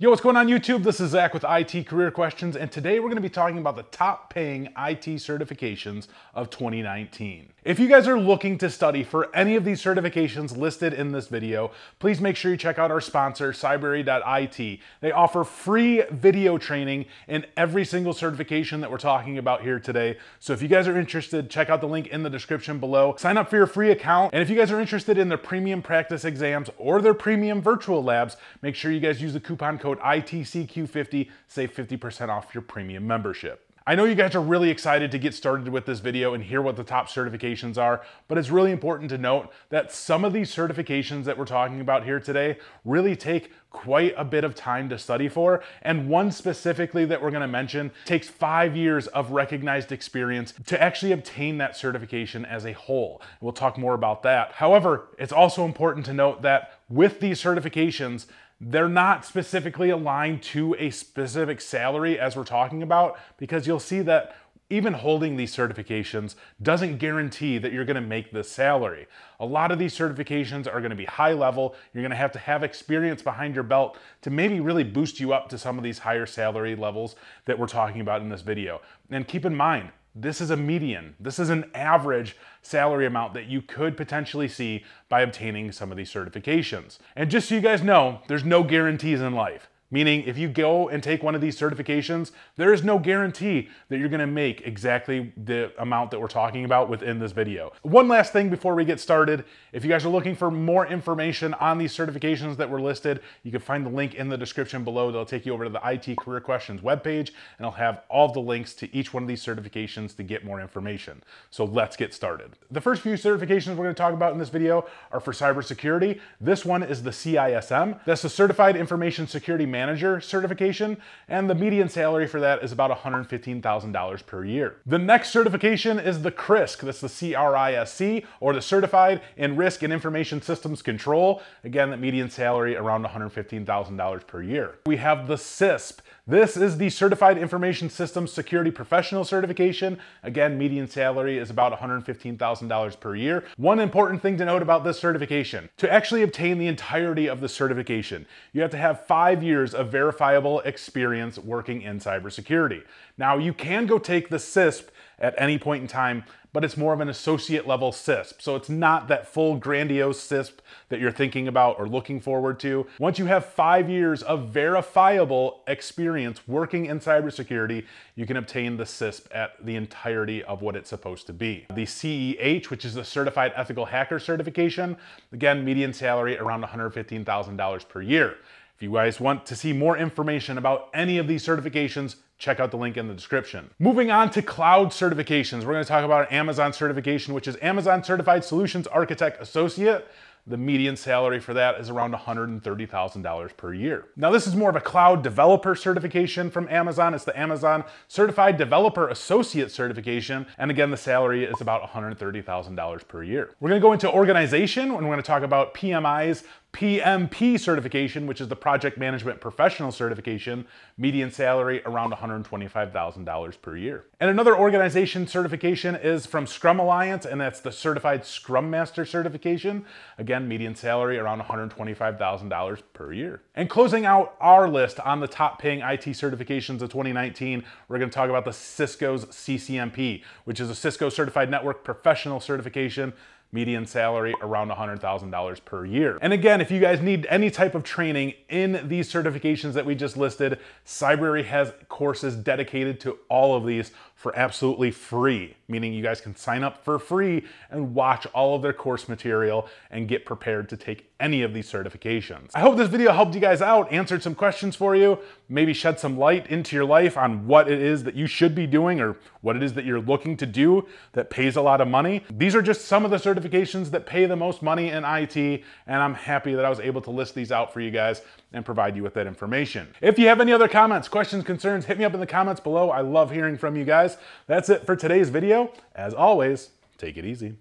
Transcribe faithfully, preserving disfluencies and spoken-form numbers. Yo, what's going on YouTube? This is Zach with I T Career Questions, and today we're going to be talking about the top paying I T certifications of twenty nineteen. If you guys are looking to study for any of these certifications listed in this video, please make sure you check out our sponsor, Cybrary dot I T. They offer free video training in every single certification that we're talking about here today. So if you guys are interested, check out the link in the description below. Sign up for your free account. And if you guys are interested in their premium practice exams or their premium virtual labs, make sure you guys use the coupon code I T C Q fifty, save fifty percent off your premium membership. I know you guys are really excited to get started with this video and hear what the top certifications are, but it's really important to note that some of these certifications that we're talking about here today really take quite a bit of time to study for, and one specifically that we're going to mention takes five years of recognized experience to actually obtain that certification as a whole. We'll talk more about that. However, it's also important to note that with these certifications, they're not specifically aligned to a specific salary as we're talking about, because you'll see that even holding these certifications doesn't guarantee that you're gonna make this salary. A lot of these certifications are gonna be high level. You're gonna have to have experience behind your belt to maybe really boost you up to some of these higher salary levels that we're talking about in this video. And keep in mind, this is a median. This is an average salary amount that you could potentially see by obtaining some of these certifications. And just so you guys know, there's no guarantees in life. Meaning, if you go and take one of these certifications, there is no guarantee that you're gonna make exactly the amount that we're talking about within this video. One last thing before we get started, if you guys are looking for more information on these certifications that were listed, you can find the link in the description below that'll take you over to the I T Career Questions webpage, and I'll have all of the links to each one of these certifications to get more information. So let's get started. The first few certifications we're gonna talk about in this video are for cybersecurity. This one is the C I S M. That's the Certified Information Security Manager. Manager certification, and the median salary for that is about one hundred fifteen thousand dollars per year. The next certification is the CRISC. That's the C R I S C, or the Certified in Risk and Information Systems Control. Again, the median salary around one hundred fifteen thousand dollars per year. We have the C I S S P. This is the Certified Information Systems Security Professional certification. Again, median salary is about one hundred fifteen thousand dollars per year. One important thing to note about this certification: to actually obtain the entirety of the certification, you have to have five years of verifiable experience working in cybersecurity. Now, you can go take the C I S S P at any point in time, but it's more of an associate level C I S S P. So it's not that full grandiose C I S S P that you're thinking about or looking forward to. Once you have five years of verifiable experience working in cybersecurity, you can obtain the C I S S P at the entirety of what it's supposed to be. The C E H, which is the Certified Ethical Hacker certification, again, median salary around one hundred fifteen thousand dollars per year. If you guys want to see more information about any of these certifications, check out the link in the description. Moving on to cloud certifications, we're going to talk about an Amazon certification, which is Amazon Certified Solutions Architect Associate. The median salary for that is around one hundred thirty thousand dollars per year. Now, this is more of a cloud developer certification from Amazon. It's the Amazon Certified Developer Associate certification. And again, the salary is about one hundred thirty thousand dollars per year. We're gonna go into organization, and we're gonna talk about P M I's P M P certification, which is the Project Management Professional certification. Median salary around one hundred twenty-five thousand dollars per year. And another organization certification is from Scrum Alliance, and that's the Certified Scrum Master certification. Again, median salary around one hundred twenty-five thousand dollars per year. And closing out our list on the top paying I T certifications of twenty nineteen, we're going to talk about the Cisco's C C N P, which is a Cisco Certified Network Professional certification. Median salary around one hundred thousand dollars per year. And again, if you guys need any type of training in these certifications that we just listed, Cybrary has courses dedicated to all of these for absolutely free, meaning you guys can sign up for free and watch all of their course material and get prepared to take any of these certifications. I hope this video helped you guys out, answered some questions for you, maybe shed some light into your life on what it is that you should be doing or what it is that you're looking to do that pays a lot of money. These are just some of the certifications that pay the most money in I T, and I'm happy that I was able to list these out for you guys and provide you with that information. If you have any other comments, questions, concerns, hit me up in the comments below. I love hearing from you guys. That's it for today's video. As always, take it easy.